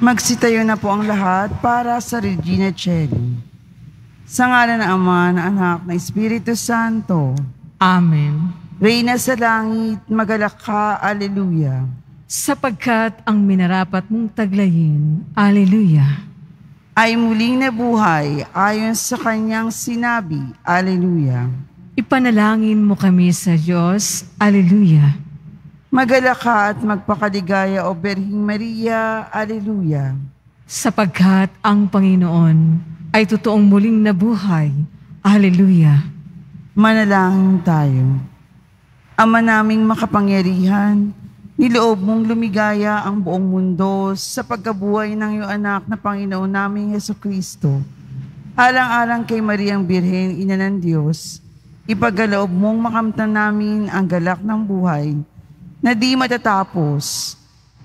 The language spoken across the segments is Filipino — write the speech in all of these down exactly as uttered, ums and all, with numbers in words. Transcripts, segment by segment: Magsitayo na po ang lahat para sa Regina Cheli. Sa ngalan ng Ama, ng Anak, ng Espiritu Santo. Amen. Reyna sa langit, magalak ka, Alleluia. Sapagkat ang minarapat mong taglayin, Alleluia, ay muling nabuhay ayon sa kanyang sinabi, Alleluia. Ipanalangin mo kami sa Diyos, Alleluia. Magalak ka at magpakaligaya, O Birhing Maria, Alleluia. Sapagkat ang Panginoon ay totoong muling nabuhay, Alleluia. Manalangin tayo. Ama naming makapangyarihan, niloob mong lumigaya ang buong mundo sa pagkabuhay ng iyong anak na Panginoon naming Yesu Kristo. Alang-alang kay Mariang Birhen, Ina ng Diyos, ipagaloob mong makamtan namin ang galak ng buhay na di matatapos.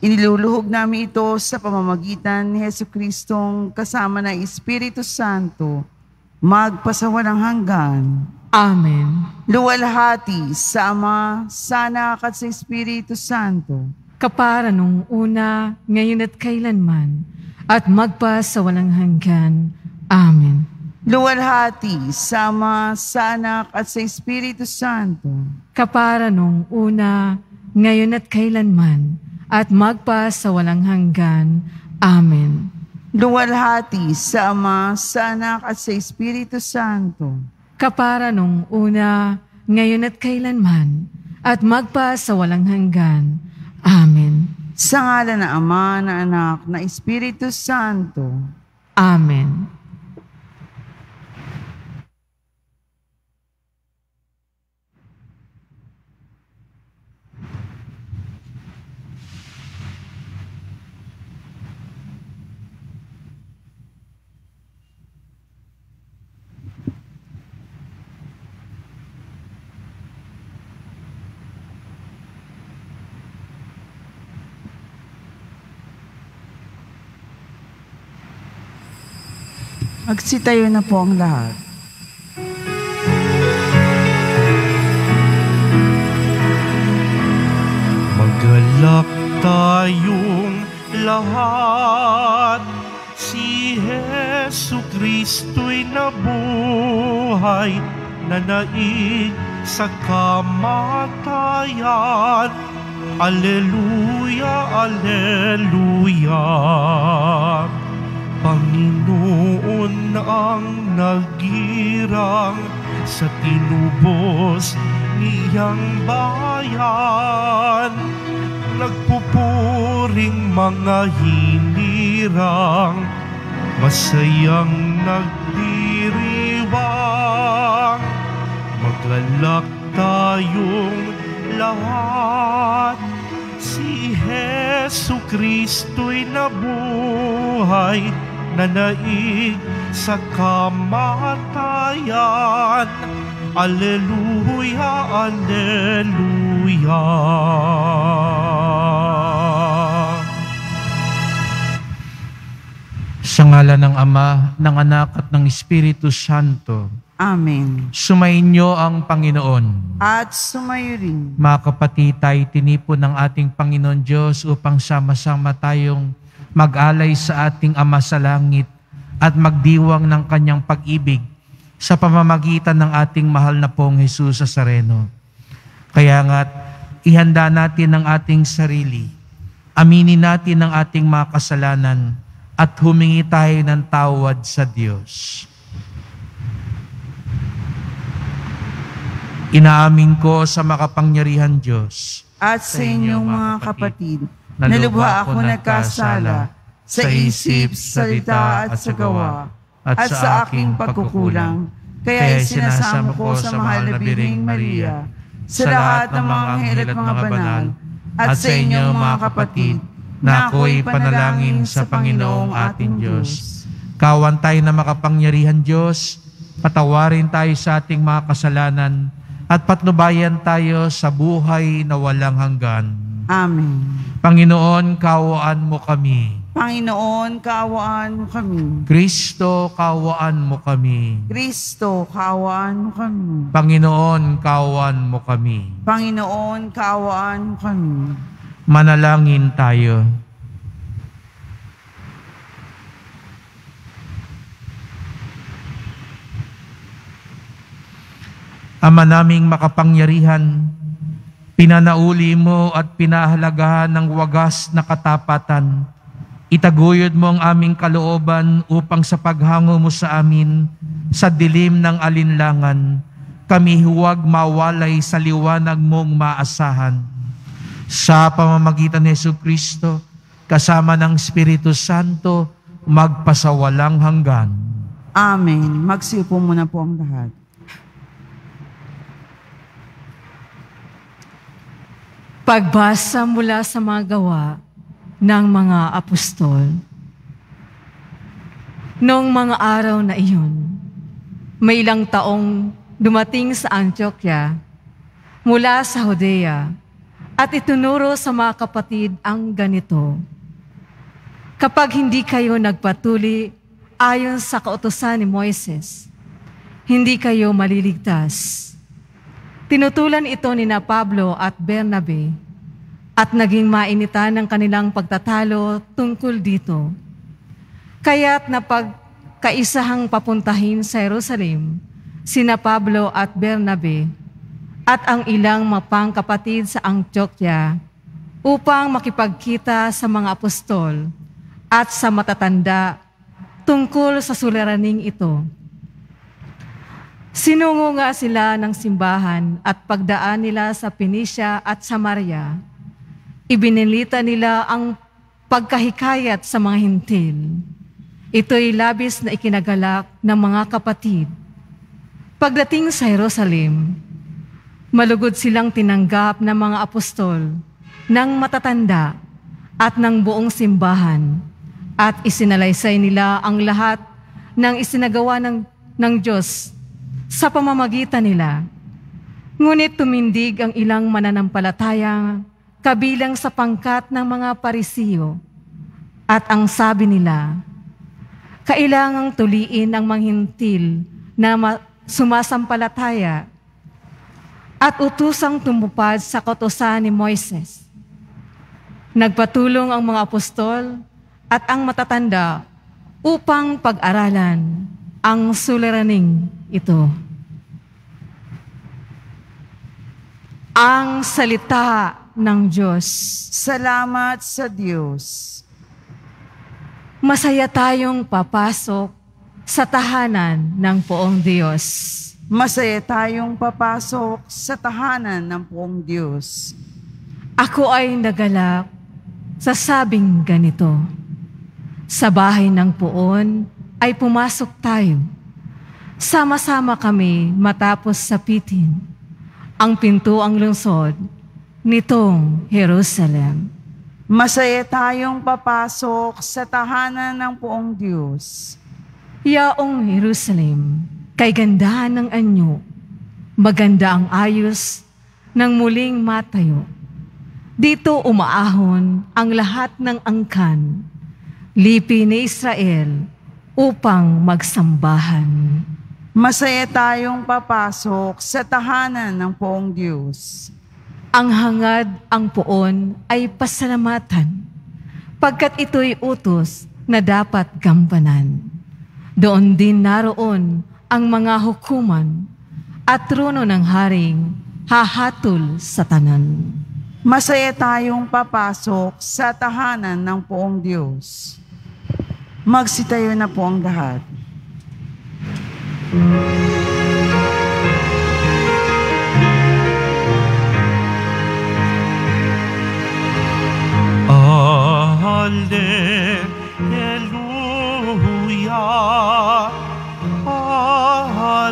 Iniluluhog namin ito sa pamamagitan ni Hesu Kristong kasama na Espiritu Santo, magpasawalang hanggan. Amen. Luwalhati sa Ama, sa Anak at sa Espiritu Santo. Kapara nung una, ngayon at kailanman, at magpasawalang hanggan. Amen. Luwalhati sa Ama, sa Anak at sa Espiritu Santo. Kapara nung una, ngayon at kailanman, at magpasawalang hanggan. Amen. Luwalhati sa Ama, sa Anak at sa Espiritu Santo. Kapara nung una, ngayon at kailanman, at magpasawalang hanggan. Amen. Sa ngalan ng Ama, ng Anak, ng Espiritu Santo. Amen. Magsitayo na po ang lahat. Magalak tayong lahat, si Jesu Kristo'y nabuhay, nanaig sa kamatayan. Alleluia, Alleluia. Panginoon ang nagirang sa tinubos niyang bayan. Nagpupuring mga hinirang, masayang nagdiriwang. Magalak tayong lahat, si Jesu Kristo'y nabuhay, nanaig sa kamatayan. Alleluia, Alleluia. Sa ngalan ng Ama, ng Anak at ng Espiritu Santo. Amen. Sumainyo ang Panginoon. At sumayo rin. Mga kapatid, tayo tinipon ng ating Panginoon Diyos upang sama-sama tayong mag-alay sa ating Ama sa langit at magdiwang ng kanyang pag-ibig sa pamamagitan ng ating mahal na Poong Jesus Nazareno. Kaya nga't ihanda natin ang ating sarili, aminin natin ang ating mga kasalanan at humingi tayo ng tawad sa Diyos. Inaamin ko sa makapangyarihan Diyos at sa inyo mga kapatid, nalubha ako nagkasala sa isip, salita at sa gawa at sa aking pagkukulang. Kaya isinasamo ko sa mahal na Birhing Maria, sa lahat ng mga anghel at mga banal, at sa inyo mga kapatid, na ako'y panalangin sa Panginoong ating Diyos. Kawan tayo na makapangyarihan Diyos, patawarin tayo sa ating mga kasalanan, at patnubayan tayo sa buhay na walang hanggan. Amen. Panginoon, kaawaan mo kami. Panginoon, kaawaan mo kami. Kristo, kaawaan mo kami. Kristo, kaawaan mo kami. Panginoon, kaawaan mo kami. Panginoon, kaawaan mo kami. Manalangin tayo. Ama naming makapangyarihan, pinanauli mo at pinahalagahan ng wagas na katapatan. Itaguyod mo ang aming kalooban upang sa paghango mo sa amin, sa dilim ng alinlangan, kami huwag mawalay sa liwanag mong maasahan. Sa pamamagitan ni Yesu Kristo, kasama ng Espiritu Santo, magpasawalang hanggan. Amen. Magsiupo muna po ang lahat. Pagbasa mula sa mga gawa ng mga apostol. Noong mga araw na iyon, may ilang taong dumating sa Antiochia mula sa Judea at itunuro sa mga kapatid ang ganito, kapag hindi kayo nagpatuli ayon sa kautusan ni Moises, hindi kayo maliligtas. Tinutulan ito ni na Pablo at Bernabe at naging mainitan ng kanilang pagtatalo tungkol dito. Kaya't napagkaisahang papuntahin sa Jerusalem sina Pablo at Bernabe at ang ilang mapang kapatid sa Antiochia upang makipagkita sa mga apostol at sa matatanda tungkol sa suliraning ito. Sinungo nga sila ng simbahan at pagdaan nila sa Fenicia at Samaria, ibinilita nila ang pagkahikayat sa mga hintil. Ito'y labis na ikinagalak ng mga kapatid. Pagdating sa Jerusalem, malugod silang tinanggap ng mga apostol, ng matatanda at ng buong simbahan, at isinalaysay nila ang lahat ng isinagawa ng, ng Diyos sa pamamagitan nila. Ngunit tumindig ang ilang mananampalataya kabilang sa pangkat ng mga Pariseo at ang sabi nila, kailangang tuliin ang manghintil na sumasampalataya at utusang tumupad sa kautusan ni Moises. Nagpatulong ang mga apostol at ang matatanda upang pag-aralan ang suliraning ito. Ang salita ng Diyos. Salamat sa Diyos. Masaya tayong papasok sa tahanan ng poong Diyos. Masaya tayong papasok sa tahanan ng poong Diyos. Ako ay nagalak sa sabing ganito. Sa bahay ng poon, ay pumasok tayo. Sama-sama kami matapos sapitin ang pintuang lungsod nitong Jerusalem. Masaya tayong papasok sa tahanan ng poong Diyos. Yaong Jerusalem, kay gandahan ng anyo, maganda ang ayos ng muling matayo. Dito umaahon ang lahat ng angkan, lipi ni Israel, upang magsambahan. Masaya tayong papasok sa tahanan ng poong Diyos. Ang hangad ang poon ay pasalamatan, pagkat ito'y utos na dapat gampanan. Doon din naroon ang mga hukuman at trono ng haring hahatol sa tanan. Masaya tayong papasok sa tahanan ng poong Diyos. Magsitayo na po ang lahat. Alleluia, alleluia,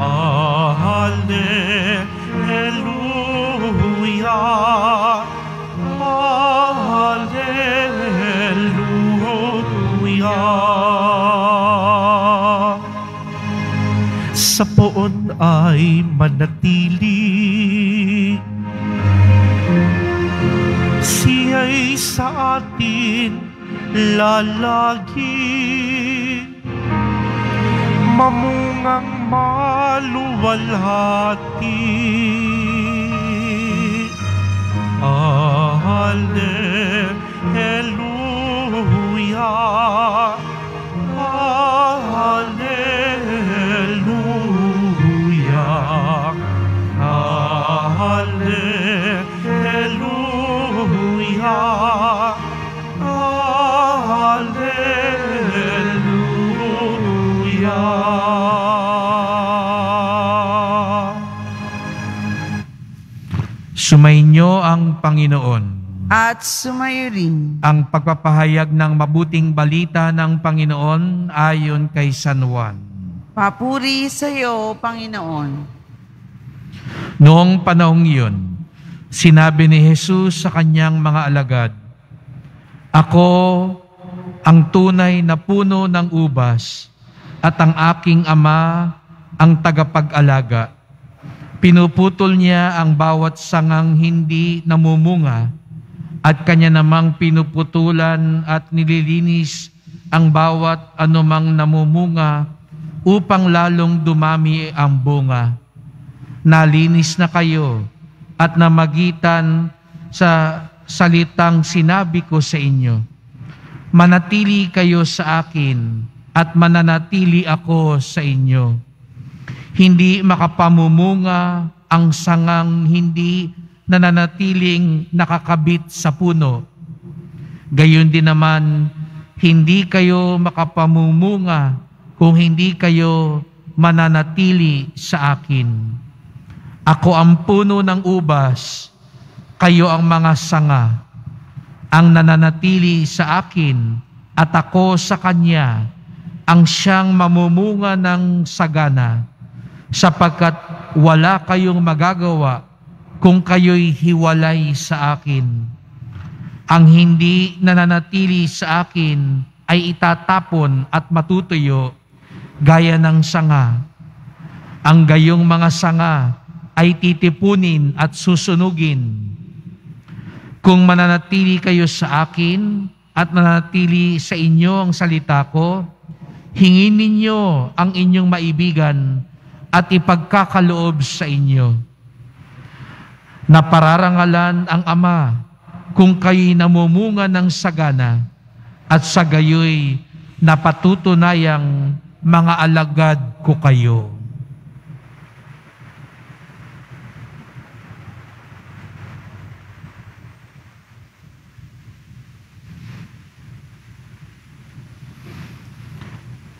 alleluia. Sa poon ay manatili, siya'y sa atin lalagi, mamungang maluwalhati. Alleluia, alleluia. Sumainyo ang Panginoon. At sumayo rin ang pagpapahayag ng mabuting balita ng Panginoon ayon kay San Juan. Papuri sa iyo, Panginoon. Noong panahong iyon, sinabi ni Jesus sa kanyang mga alagad, "Ako ang tunay na puno ng ubas at ang aking Ama ang tagapag-alaga. Pinuputol niya ang bawat sangang hindi namumunga at kanya namang pinuputulan at nililinis ang bawat anumang namumunga upang lalong dumami ang bunga. Nalinis na kayo at namagitan sa salitang sinabi ko sa inyo. Manatili kayo sa akin at mananatili ako sa inyo. Hindi makapamumunga ang sangang hindi nananatiling nakakabit sa puno. Gayon din naman, hindi kayo makapamumunga kung hindi kayo mananatili sa akin. Ako ang puno ng ubas, kayo ang mga sanga. Ang nananatili sa akin at ako sa kanya, ang siyang mamumunga ng sagana. Sapagkat wala kayong magagawa kung kayo'y hiwalay sa akin. Ang hindi nananatili sa akin ay itatapon at matutuyo gaya ng sanga. Ang gayong mga sanga ay titipunin at susunugin. Kung mananatili kayo sa akin at mananatili sa inyo ang salita ko, hingin ninyo ang inyong maibigan at ipagkakaloob sa inyo. Napararangalan ang Ama kung kayo'y namumunga ng sagana at sa gayo'y napatunayang mga alagad ko kayo."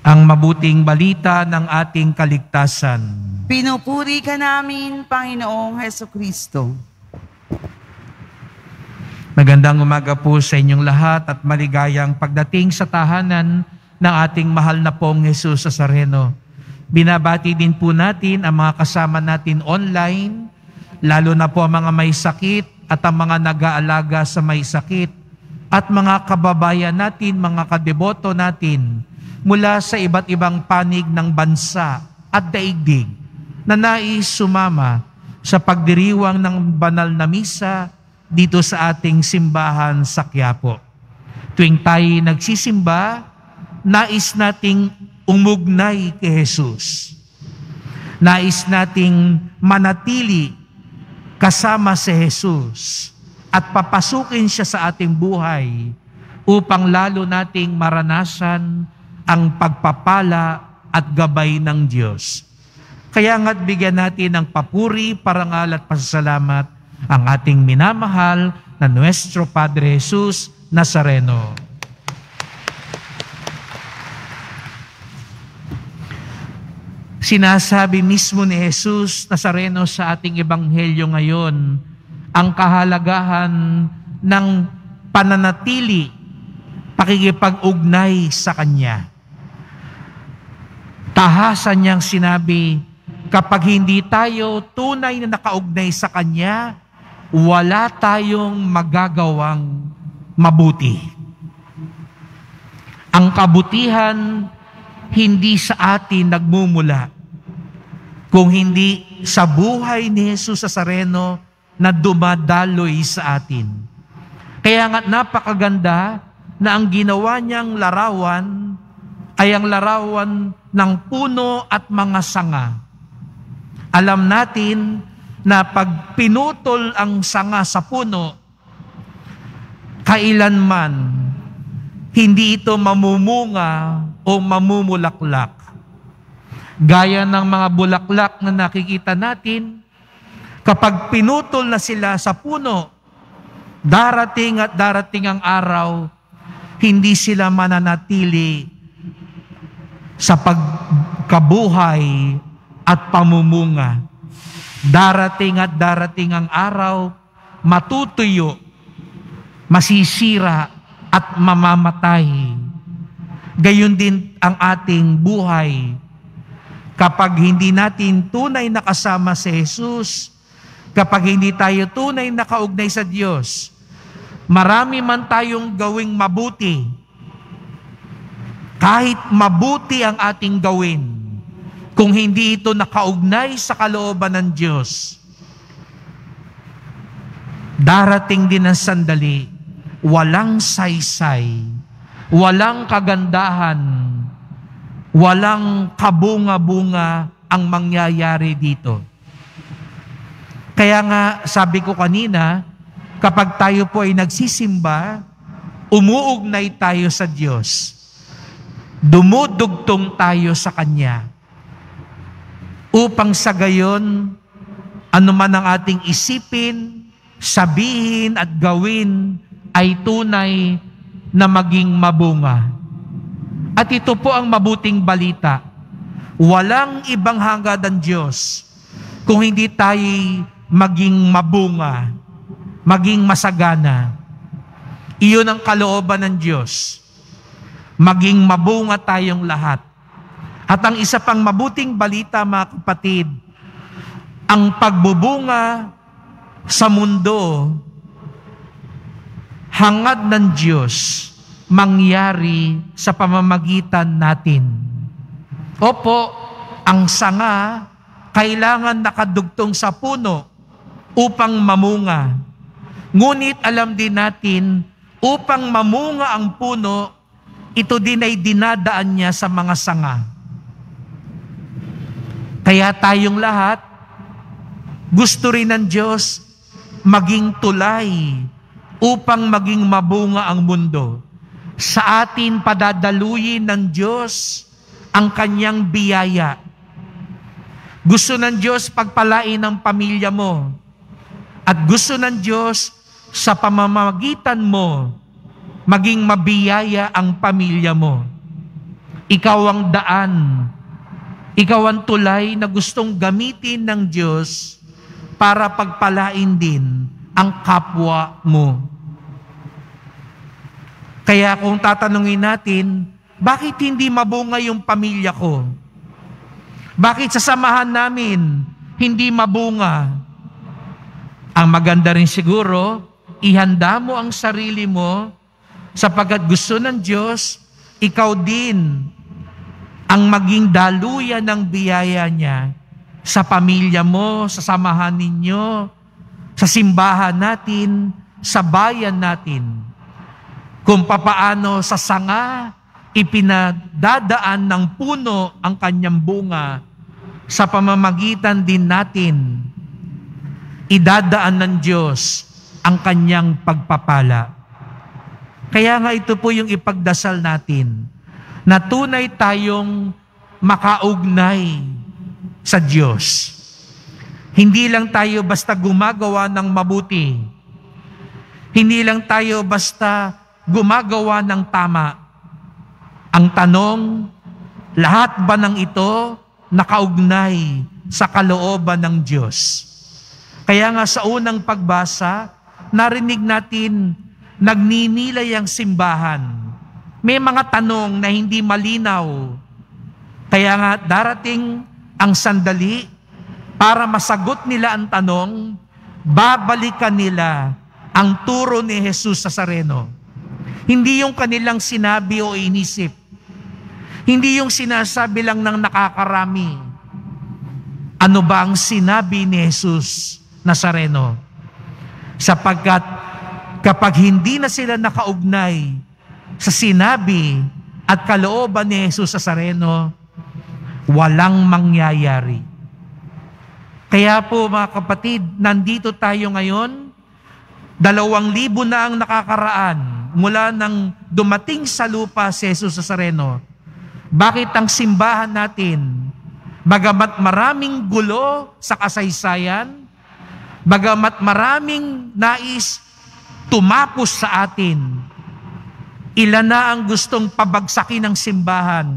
Ang mabuting balita ng ating kaligtasan. Pinupuri ka namin, Panginoong Heso Kristo. Magandang umaga po sa inyong lahat at maligayang pagdating sa tahanan ng ating mahal na pong Jesus Nazareno. Binabati din po natin ang mga kasama natin online, lalo na po ang mga may sakit at ang mga nag-aalaga sa may sakit at mga kababayan natin, mga kadeboto natin, mula sa iba't ibang panig ng bansa at daigdig na nais sumama sa pagdiriwang ng banal na misa dito sa ating simbahan sa Quiapo. Tuwing tayo nagsisimba, nais nating umugnay kay Jesus. Nais nating manatili kasama si Jesus at papasukin siya sa ating buhay upang lalo nating maranasan ang pagpapala at gabay ng Diyos. Kaya nga't bigyan natin ng papuri, parangal at pasasalamat ang ating minamahal na Nuestro Padre Jesus Nazareno. Sinasabi mismo ni Jesus Nazareno sa ating ebanghelyo ngayon ang kahalagahan ng pananatili, pakikipag-ugnay sa Kanya. Tahasan niyang sinabi, kapag hindi tayo tunay na nakaugnay sa Kanya, wala tayong magagawang mabuti. Ang kabutihan hindi sa atin nagmumula, kung hindi sa buhay ni Jesus Nazareno na dumadaloy sa atin. Kaya nga napakaganda na ang ginawa niyang larawan ay ang larawan ng puno at mga sanga. Alam natin na pag pinutol ang sanga sa puno, kailanman hindi ito mamumunga o mamumulaklak. Gaya ng mga bulaklak na nakikita natin, kapag pinutol na sila sa puno, Darating at darating ang araw, hindi sila mananatili sa pagkabuhay at pamumunga. Darating at darating ang araw, matutuyo, masisira at mamamatay. Gayon din ang ating buhay. Kapag hindi natin tunay na kasama si Jesus, kapag hindi tayo tunay na kaugnay sa Diyos, marami man tayong gawing mabuti, kahit mabuti ang ating gawin, kung hindi ito nakaugnay sa kalooban ng Diyos, darating din ang sandali, walang saysay, walang kagandahan, walang kabunga-bunga ang mangyayari dito. Kaya nga, sabi ko kanina, kapag tayo po ay nagsisimba, umuugnay tayo sa Diyos. Dumudugtong tayo sa Kanya. Upang sa gayon, anuman ang ating isipin, sabihin at gawin ay tunay na maging mabunga. At ito po ang mabuting balita. Walang ibang hangad ang Diyos kung hindi tayo maging mabunga, maging masagana. Iyon ang kalooban ng Diyos. Maging mabunga tayong lahat. At ang isa pang mabuting balita, mga kapatid, ang pagbubunga sa mundo, hangad ng Diyos, mangyari sa pamamagitan natin. Opo, ang sanga, kailangan nakadugtong sa puno upang mamunga. Ngunit alam din natin, upang mamunga ang puno, ito din ay dinadaan niya sa mga sanga. Kaya tayong lahat, gusto rin ng Diyos maging tulay upang maging mabunga ang mundo. Sa atin padadaluyin ng Diyos ang kanyang biyaya. Gusto ng Diyos pagpalain ang pamilya mo. At gusto ng Diyos sa pamamagitan mo, maging mabiyaya ang pamilya mo. Ikaw ang daan. Ikaw ang tulay na gustong gamitin ng Diyos para pagpalain din ang kapwa mo. Kaya kung tatanungin natin, bakit hindi mabunga yung pamilya ko? Bakit sa samahan namin hindi mabunga? Ang maganda rin siguro, ihanda mo ang sarili mo sapagkat gusto ng Diyos, ikaw din ang maging daluyan ng biyaya niya sa pamilya mo, sa samahan ninyo, sa simbahan natin, sa bayan natin. Kung papaano sa sanga, ipinadadaan ng puno ang kanyang bunga, sa pamamagitan din natin, idadaan ng Diyos ang kanyang pagpapala. Kaya nga ito po yung ipagdasal natin, na tunay tayong makaugnay sa Diyos. Hindi lang tayo basta gumagawa ng mabuti. Hindi lang tayo basta gumagawa ng tama. Ang tanong, lahat ba ng ito nakaugnay sa kalooban ng Diyos? Kaya nga sa unang pagbasa, narinig natin nagninilay ang simbahan. May mga tanong na hindi malinaw. Kaya nga darating ang sandali para masagot nila ang tanong, babalikan nila ang turo ni Jesus Nazareno. Hindi yung kanilang sinabi o inisip. Hindi yung sinasabi lang ng nakakarami. Ano ba ang sinabi ni Jesus Nazareno? Sapagkat kapag hindi na sila nakaugnay sa sinabi at kalooban ni Jesus Nazareno, walang mangyayari. Kaya po mga kapatid, nandito tayo ngayon, dalawang libo na ang nakakaraan mula nang dumating sa lupa si Jesus Nazareno. Bakit ang simbahan natin, bagamat maraming gulo sa kasaysayan, bagamat maraming nais tumapos sa atin. Ilan na ang gustong pabagsakin ng simbahan.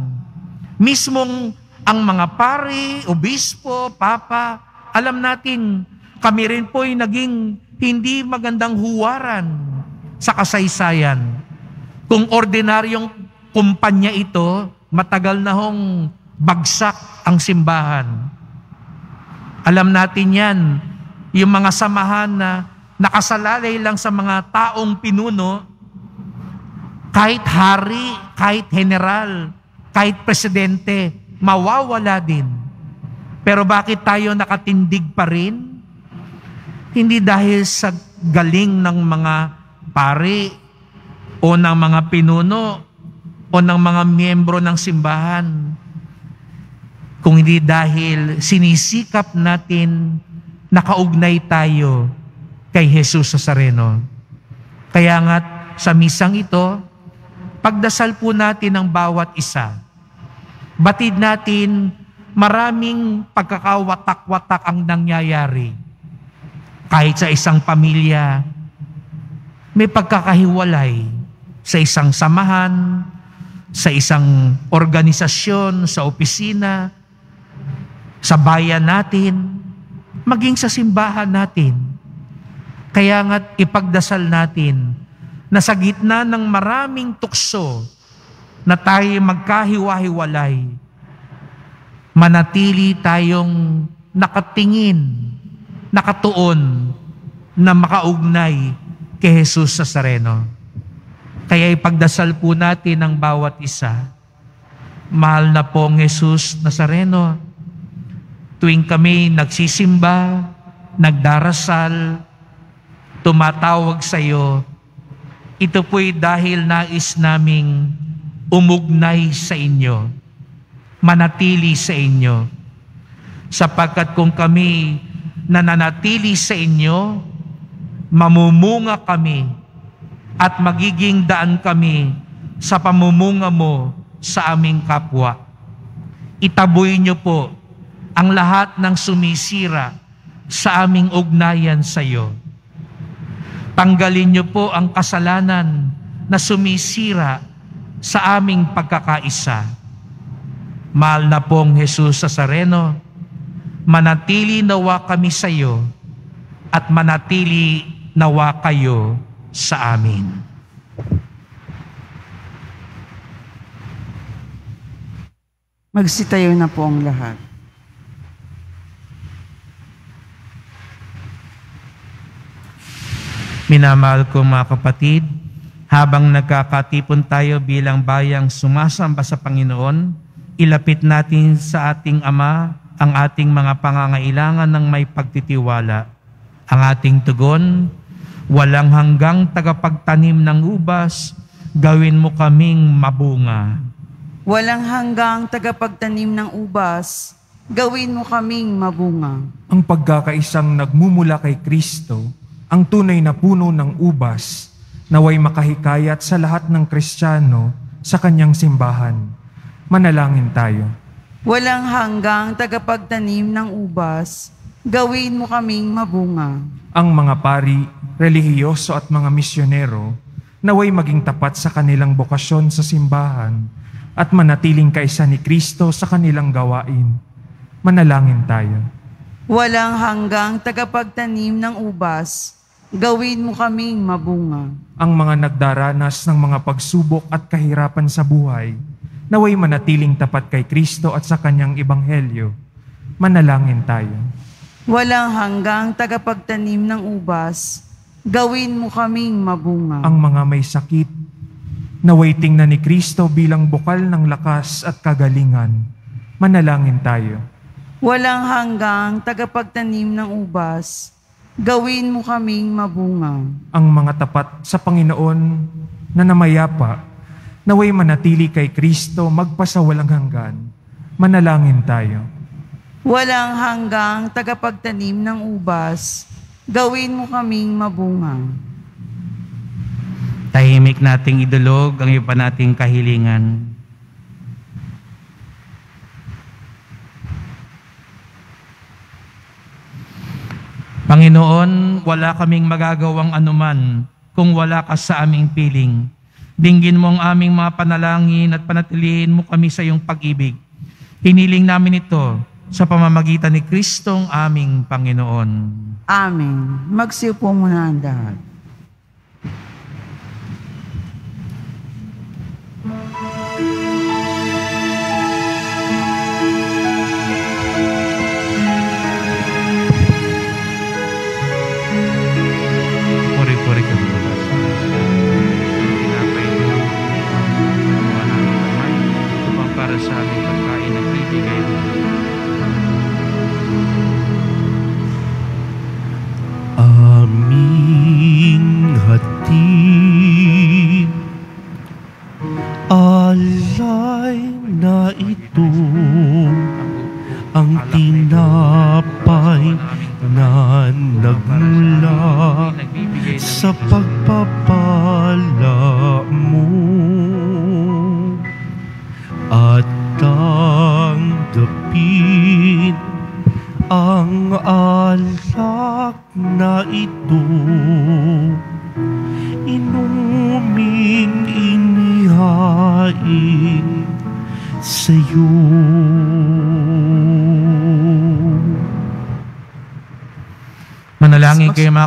Mismong ang mga pari, obispo, papa, alam natin, kami rin po'y naging hindi magandang huwaran sa kasaysayan. Kung ordinaryong kumpanya ito, matagal na hong bagsak ang simbahan. Alam natin yan, yung mga samahan na nakasalalay lang sa mga taong pinuno, kahit hari, kahit general, kahit presidente, mawawala din. Pero bakit tayo nakatindig pa rin? Hindi dahil sa galing ng mga pari o ng mga pinuno o ng mga miyembro ng simbahan, kung hindi dahil sinisikap natin nakaugnay tayo kay Jesus Nazareno. Kaya nga sa misang ito, pagdasal po natin ang bawat isa. Batid natin maraming pagkakawatak-watak ang nangyayari. Kahit sa isang pamilya, may pagkakahiwalay sa isang samahan, sa isang organisasyon, sa opisina, sa bayan natin, maging sa simbahan natin. Kaya nga't ipagdasal natin na sa gitna ng maraming tukso na tayo magkahiwa-hiwalay, manatili tayong nakatingin, nakatuon na makaugnay kay Jesus Nazareno. Kaya ipagdasal po natin ang bawat isa. Mahal na pong Jesus Nazareno, tuwing kami nagsisimba, nagdarasal, tumatawag sa iyo, ito po'y dahil nais naming umugnay sa inyo, manatili sa inyo. Sapagkat kung kami nananatili sa inyo, mamumunga kami at magiging daan kami sa pamumunga mo sa aming kapwa. Itaboy niyo po ang lahat ng sumisira sa aming ugnayan sa iyo. Tanggalin niyo po ang kasalanan na sumisira sa aming pagkakaisa. Mahal na pong Jesus Nazareno, manatili nawa kami sa iyo at manatili nawa kayo sa amin. Magsitayo na po ang lahat. Minamahal ko mga kapatid, habang nagkakatipon tayo bilang bayang sumasamba sa Panginoon, ilapit natin sa ating Ama ang ating mga pangangailangan ng may pagtitiwala. Ang ating tugon, walang hanggang tagapagtanim ng ubas, gawin mo kaming mabunga. Walang hanggang tagapagtanim ng ubas, gawin mo kaming mabunga. Ang pagkakaisang nagmumula kay Kristo, ang tunay na puno ng ubas, naway makahikayat sa lahat ng Kristiyano sa kanyang simbahan. Manalangin tayo. Walang hanggang tagapagtanim ng ubas, gawin mo kaming mabunga. Ang mga pari, relihiyoso at mga misyonero, naway maging tapat sa kanilang bokasyon sa simbahan at manatiling kaisa ni Kristo sa kanilang gawain. Manalangin tayo. Walang hanggang tagapagtanim ng ubas, gawin mo kaming mabunga. Ang mga nagdaranas ng mga pagsubok at kahirapan sa buhay, naway manatiling tapat kay Kristo at sa kanyang ebanghelyo. Manalangin tayo. Walang hanggang tagapagtanim ng ubas, gawin mo kaming mabunga. Ang mga may sakit, naway tingnan ni Kristo bilang bukal ng lakas at kagalingan. Manalangin tayo. Walang hanggang tagapagtanim ng ubas, gawin mo kaming mabunga. Ang mga tapat sa Panginoon na namayapa, naway manatili kay Kristo magpasawalang hanggan. Manalangin tayo. Walang hanggang tagapagtanim ng ubas, gawin mo kaming mabunga. Tahimik nating idulog ang iba nating kahilingan. Panginoon, wala kaming magagawang anuman kung wala ka sa aming piling. Dinggin mo ang aming mga panalangin at panatilihin mo kami sa iyong pag-ibig. Hiniling namin ito sa pamamagitan ni Kristong aming Panginoon. Amen. Magsiupo muna ang lahat.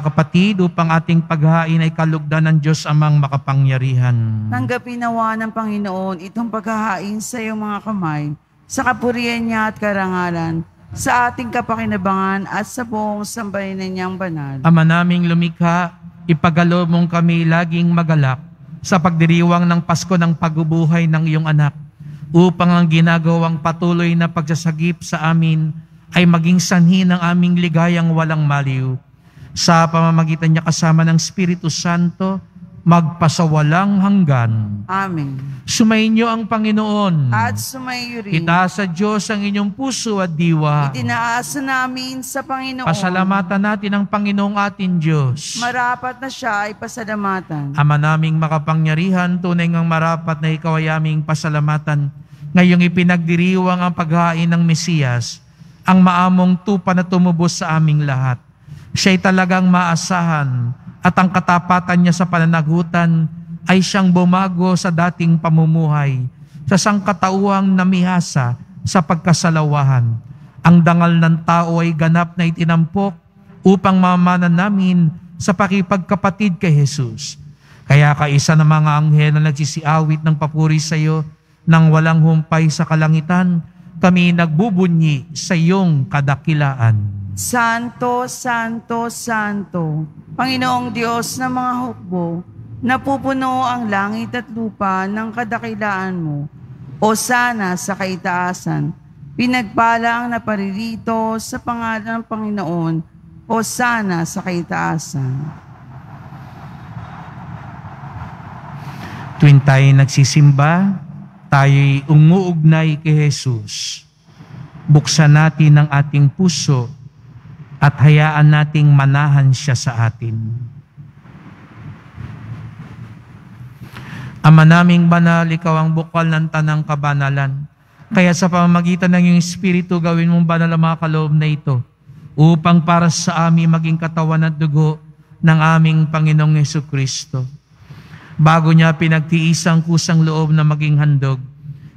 Kapatid, upang ating paghain ay kalugdan ng Diyos amang makapangyarihan. Tanggapin nawa ng Panginoon itong paghain sa iyong mga kamay, sa kapurihan niya at karangalan, sa ating kapakinabangan at sa buong sambahin niyang banal. Ama naming lumikha, ipagalo mong kami laging magalak sa pagdiriwang ng Pasko ng pagbubuhay ng iyong anak, upang ang ginagawang patuloy na pagsasagip sa amin ay maging sanhi ng aming ligayang walang maliw. Sa pamamagitan niya kasama ng Espiritu Santo, magpasawalang hanggan. Amen. Sumainyo ang Panginoon. At sumaiyo rin. Itaas sa Diyos ang inyong puso at diwa. Itinaasa namin sa Panginoon. Pasalamatan natin ang Panginoong ating Diyos. Marapat na siya ay pasalamatan. Ama naming makapangyarihan, tunay ngang marapat na ikaw ay aming pasalamatan. Ngayong ipinagdiriwang ang paghain ng Mesiyas, ang maamong tupa na tumubos sa aming lahat. Siya'y talagang maasahan at ang katapatan niya sa pananagutan ay siyang bumago sa dating pamumuhay, sa sangkatauhang namihasa sa pagkasalawahan. Ang dangal ng tao ay ganap na itinampok upang mamanan namin sa pakipagkapatid kay Jesus. Kaya kaisa ng mga anghel na nagsisiawit ng papuri sa iyo nang walang humpay sa kalangitan, kami nagbubunyi sa iyong kadakilaan. Santo, Santo, Santo, Panginoong Diyos ng mga hukbo, napupuno ang langit at lupa ng kadakilaan mo. O sana sa kaitaasan, pinagpala ang naparirito sa pangalan ng Panginoon. O sana sa kaitaasan. Tuwing tayo nagsisimba, tayo'y umuugnay kay Jesus. Buksan natin ang ating puso at hayaan nating manahan siya sa atin. Ama naming banal, ikaw ang bukal ng tanang kabanalan. Kaya sa pamamagitan ng iyong Espiritu, gawin mong banal ang mga kaloob na ito, upang para sa amin maging katawan at dugo ng aming Panginoong Yesu Kristo. Bago niya pinagtiis ang kusang loob na maging handog,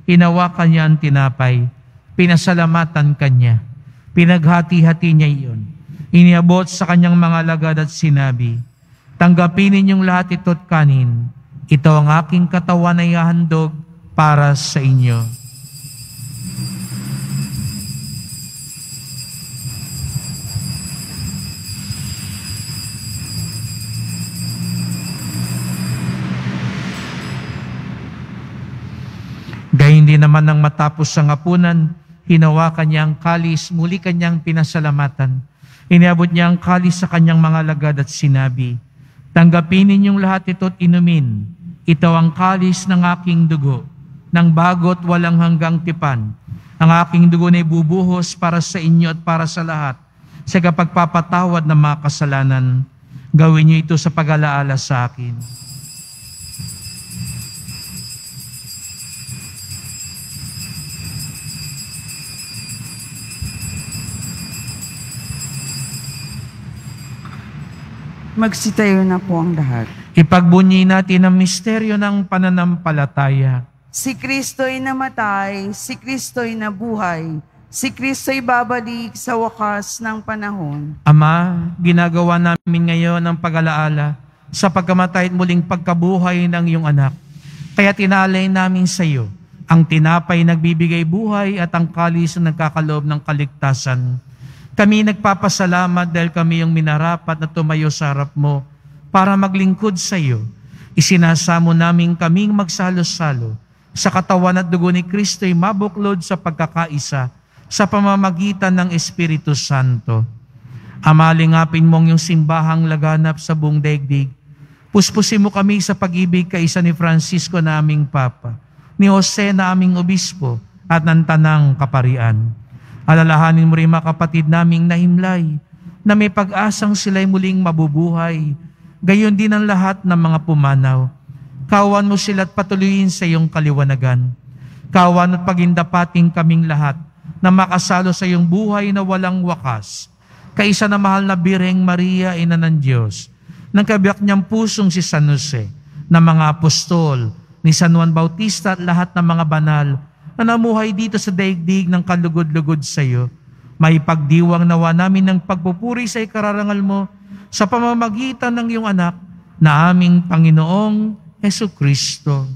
hinawakan niya ang tinapay, pinasalamatan kanya, pinaghati-hati niya iyon, iniabot sa kanyang mga alagad at sinabi, "Tanggapin ninyong lahat ito't kanin. Ito ang aking katawan na ihahandog para sa inyo." Gayon din naman nang matapos ang hapunan, hinawakan niya ang kalis, muli kanyang pinasalamatan. Iniabot niya ang kalis sa kanyang mga alagad at sinabi, "Tanggapin ninyong lahat ito't inumin. Ito ang kalis ng aking dugo, ng bago't walang hanggang tipan. Ang aking dugo na'y bubuhos para sa inyo at para sa lahat, sa kapagpapatawad ng mga kasalanan. Gawin niyo ito sa pag-alaala sa akin." Magsitayo na po ang lahat. Ipagbunyi natin ang misteryo ng pananampalataya. Si Kristo'y namatay, si Kristo'y nabuhay, si Kristo'y babalik sa wakas ng panahon. Ama, ginagawa namin ngayon ang pag-alaala sa pagkamatay at muling pagkabuhay ng iyong anak. Kaya tinalay namin sa iyo ang tinapay nagbibigay buhay at ang kalis na nagkakaloob ng kaligtasan. Kami nagpapasalamat dahil kami yung minarapat na tumayo sa harap mo para maglingkod sa iyo. Isinasamo namin kaming magsalo-salo sa katawan at dugo ni Kristo'y mabuklod sa pagkakaisa sa pamamagitan ng Espiritu Santo. Ama, lingapin mong yung simbahang laganap sa buong daigdig. Puspusin mo kami sa pag-ibig kaisa ni Francisco na aming Papa, ni Jose na aming Obispo at ng Tanang Kaparian. Alalahanin mo rin mga kapatid naming nahimlay na may pag-asang sila'y muling mabubuhay. Gayon din ang lahat ng mga pumanaw. Kawan mo sila at patuloyin sa iyong kaliwanagan. Kawan at pagindapating kaming lahat na makasalo sa iyong buhay na walang wakas. Kaisa na mahal na Birhing Maria, Ina ng Diyos, ng kabiyak niyang pusong si San Jose, ng mga apostol, ni San Juan Bautista at lahat ng mga banal na namuhay dito sa daigdig ng kalugod-lugod sa iyo. May pagdiwang nawa namin ng pagpupuri sa ikararangal mo sa pamamagitan ng iyong anak na aming Panginoong Yesu Kristo.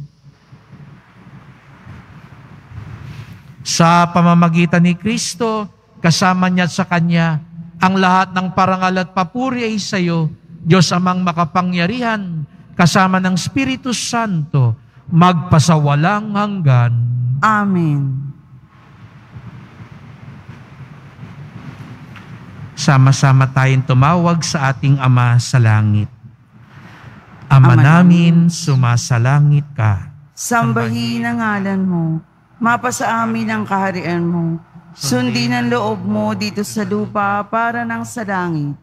Sa pamamagitan ni Kristo, kasama niya sa Kanya, ang lahat ng parangal at papuri ay sa iyo, Diyos amang makapangyarihan, kasama ng Espiritu Santo, magpasawalang hanggan. Amen. Sama-sama tayong tumawag sa ating Ama sa Langit. Ama, Ama namin, sumasalangit ka. Sambahin ang ngalan mo, mapasa amin ang kaharian mo, sundin ang loob mo dito sa lupa para nang sa langit.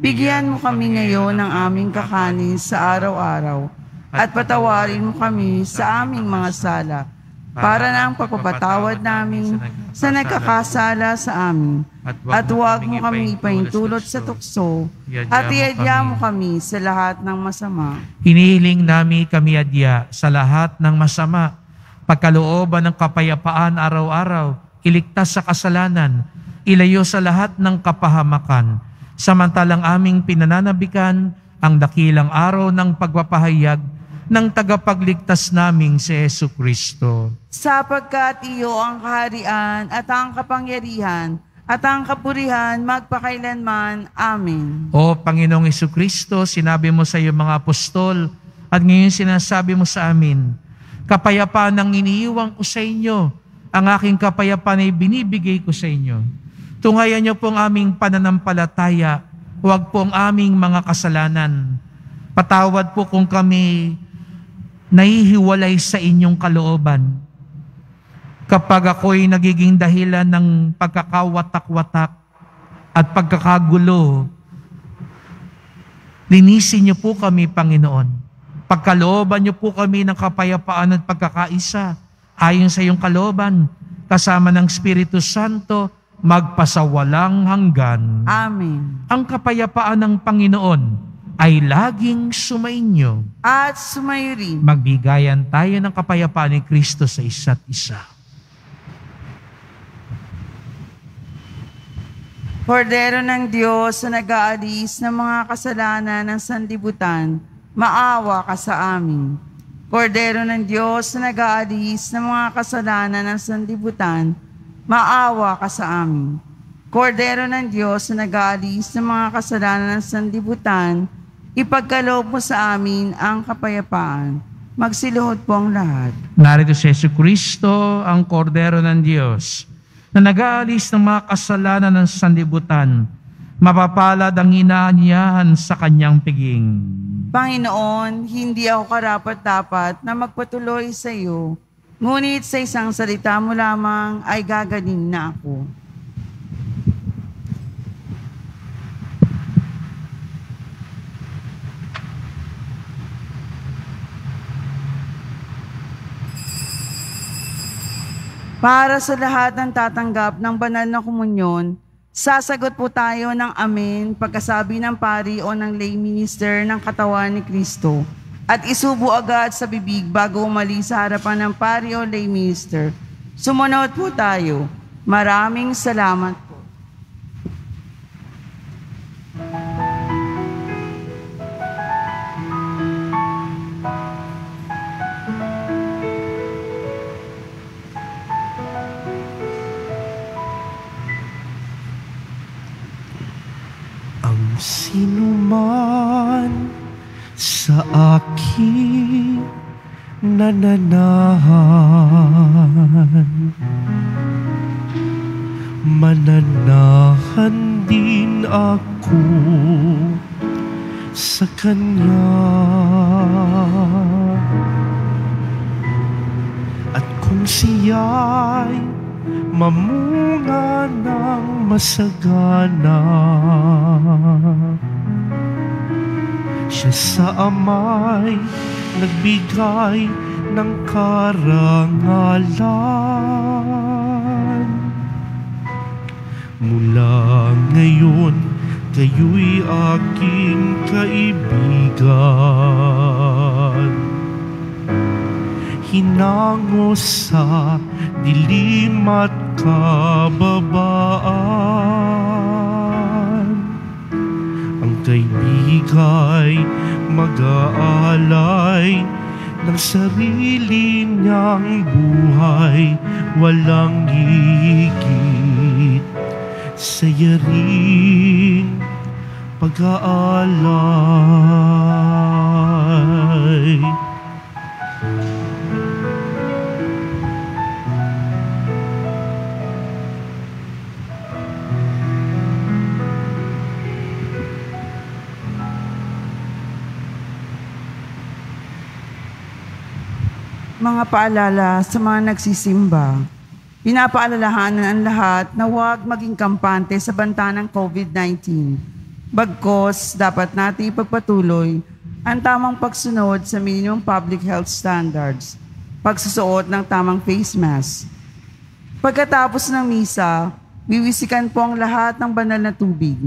Bigyan mo kami ngayon ng aming kakanin sa araw-araw at patawarin mo kami sa aming mga sala para nang pagpapatawad namin sa nagkakasala sa amin. At huwag mo kami ipaintulot sa tukso at iadya mo kami sa lahat ng masama. Hinihiling namin kami adya sa lahat ng masama, pagkalooban ng kapayapaan araw-araw, iligtas sa kasalanan, ilayo sa lahat ng kapahamakan, samantalang aming pinananabikan ang dakilang araw ng pagpapahayag ng tagapagligtas naming si Yesu Kristo. Sapagkat iyo ang kaharian at ang kapangyarihan at ang kapurihan magpakailanman. Amen. O Panginoong Yesu Kristo, sinabi mo sa iyong mga apostol at ngayon sinasabi mo sa amin, kapayapaan ang iniiwan ko sa inyo, ang aking kapayapaan ay binibigay ko sa inyo. Tungayan niyo po ang aming pananampalataya, huwag po ang aming mga kasalanan. Patawad po kung kami nahihiwalay sa inyong kalooban. Kapag ako'y nagiging dahilan ng pagkakawatak-watak at pagkakagulo, linisin niyo po kami, Panginoon. Pagkalooban niyo po kami ng kapayapaan at pagkakaisa ayon sa iyong kalooban, kasama ng Espiritu Santo, magpasawalang hanggan. Amen. Ang kapayapaan ng Panginoon ay laging sumainyo at sumayo rin. Magbigayan tayo ng kapayapaan ni Kristo sa isa't isa. Kordero ng Diyos na nag-aalis ng mga kasalanan ng sanlibutan, maawa ka sa amin. Kordero ng Diyos na nag-aalis ng mga kasalanan ng sanlibutan, maawa ka sa amin. Kordero ng Diyos na nag-aalis ng mga kasalanan ng sanlibutan, ipagkaloob mo sa amin ang kapayapaan. Magsiluhod po ang lahat. Narito si Yesu Kristo, ang Kordero ng Diyos, na nag-aalis ng mga kasalanan ng sanlibutan. Mapapalad ang inaanyahan sa kanyang piging. Panginoon, hindi ako karapat-dapat na magpatuloy sa iyo, ngunit sa isang salita mo lamang ay gagaling na ako. Para sa lahat ng tatanggap ng banal na komunyon, Sasagot po tayo ng amen pagkasabi ng pari o ng lay minister ng katawan ni Kristo at isubo agad sa bibig bago umalis sa harapan ng pari o lay minister. Sumunod po tayo. Maraming salamat po. Sinuman sa aking nananahan, mananahan din ako sa kanya. At kung siya'y mamunga ng masagana, siya sa amay nagbigay ng karangalan. Mula ngayon, kayo'y aking kaibigan. Hinango sa dilim at kababaan, ang kaibigay mag-aalay ng sarili niyang buhay, walang higit saya rin pag-aalay. Mga paalala sa mga nagsisimba, pinapaalalahanan ang lahat na huwag maging kampante sa banta ng COVID nineteen. Bagkos, dapat natin ipagpatuloy ang tamang pagsunod sa minimum public health standards, pagsusuot ng tamang face mask. Pagkatapos ng misa, wiwisikan po ang lahat ng banal na tubig.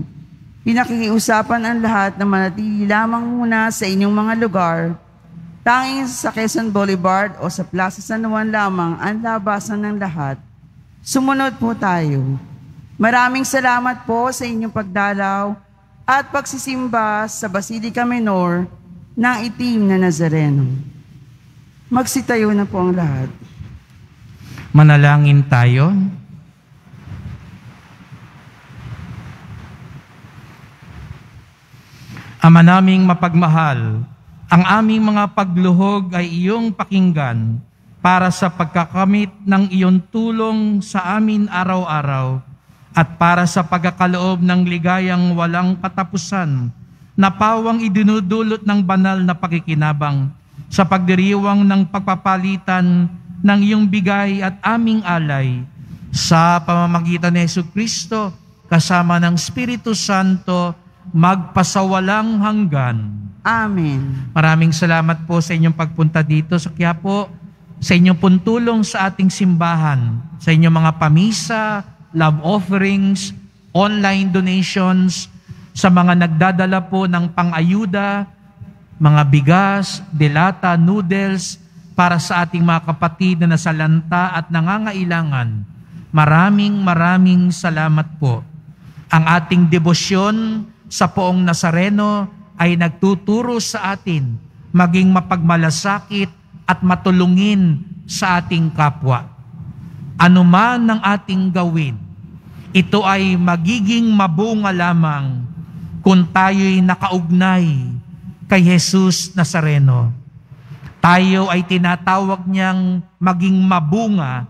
Pinakikiusapan ang lahat na manatili lamang muna sa inyong mga lugar. Tanging sa Quezon Boulevard o sa Plaza San Juan lamang ang labasan ng lahat. Sumunod po tayo. Maraming salamat po sa inyong pagdalaw at pagsisimba sa Basilica Minor ng Itim na Nazareno. Magsitayo na po ang lahat. Manalangin tayo. Ama naming mapagmahal, ang aming mga pagluhog ay iyong pakinggan para sa pagkakamit ng iyong tulong sa amin araw-araw at para sa pagkakaloob ng ligayang walang katapusan na pawang idinudulot ng banal na pakikinabang sa pagdiriwang ng pagpapalitan ng iyong bigay at aming alay sa pamamagitan ni Yesu Kristo kasama ng Espiritu Santo magpasawalang hanggan. Amen. Maraming salamat po sa inyong pagpunta dito sa Quiapo, sa inyong puntulong sa ating simbahan, sa inyong mga pamisa, love offerings, online donations, sa mga nagdadala po ng pang-ayuda, mga bigas, delata, noodles, para sa ating mga kapatid na nasalanta at nangangailangan. Maraming maraming salamat po. Ang ating debosyon sa Poong Nazareno ay nagtuturo sa atin maging mapagmalasakit at matulungin sa ating kapwa. Ano man ang ating gawin, ito ay magiging mabunga lamang kung tayo'y nakaugnay kay Jesus Nazareno. Tayo ay tinatawag niyang maging mabunga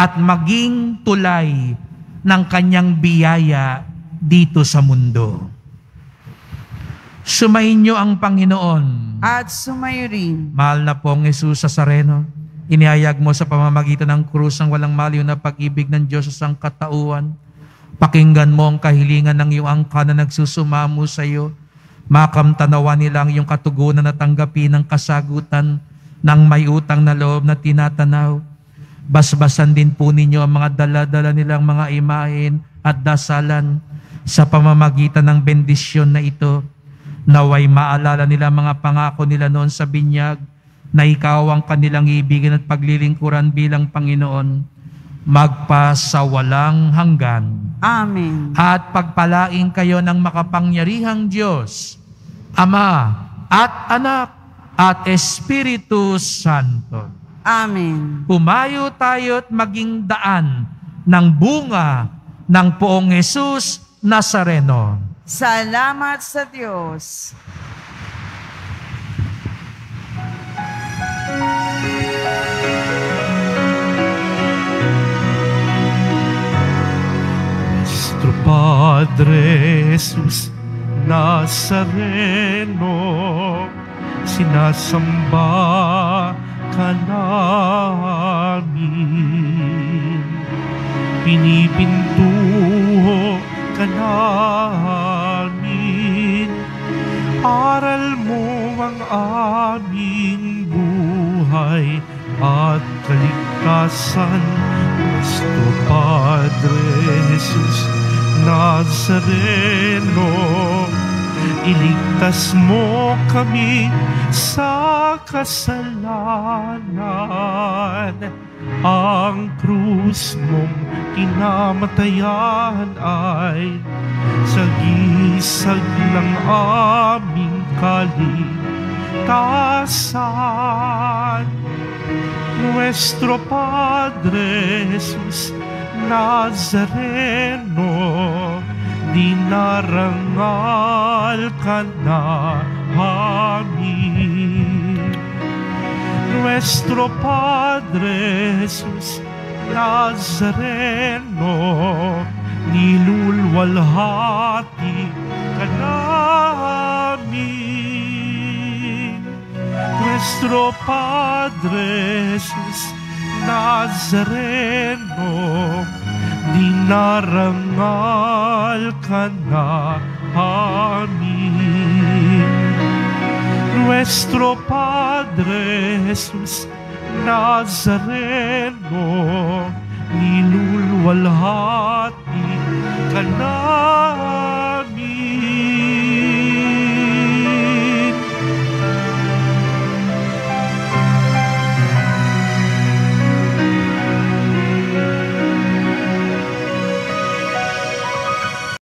at maging tulay ng kanyang biyaya dito sa mundo. Sumayin niyo ang Panginoon. At sumayo rin. Mahal na pong Jesus Nazareno, inihayag mo sa pamamagitan ng krus ang walang maliw na pag-ibig ng Diyos sa sangkatauhan. Pakinggan mo ang kahilingan ng iyong angka na nagsusumamo sa iyo. Makamtanawa nila ang iyong katugunan na tanggapin ang kasagutan ng may utang na loob na tinatanaw. Basbasan din po ninyo ang mga daladala nilang mga imahin at dasalan sa pamamagitan ng bendisyon na ito. Naway maalala nila mga pangako nila noon sa binyag na ikaw ang kanilang ibigin at paglilingkuran bilang Panginoon, magpasawalang hanggan. Amen. At pagpalaing kayo ng makapangyarihang Diyos, Ama at Anak at Espiritu Santo. Amen. Pumayo tayo't maging daan ng bunga ng poong Jesus Nazareno. Salamat sa Diyos. Nuestro Padre Jesus Nazareno, sinasamba ka namin, pinipintuho ka namin, aral mo ang aming buhay at kaligtasan. Nuestro Padre Jesus Nazareno, iligtas mo kami sa kasalanan. Ang krus mong kinamatayan ay sagisag ng aming kaligtasan. Nuestro Padre Jesus Nazareno, dinarangal ka namin. Nuestro Padre Jesus Nazareno, nilulwalhati ka namin. Nuestro Padre Jesus Nazareno, dinarangal ka namin. Nuestro Padre Jesus Nazareno, nilulwalhati ka namin.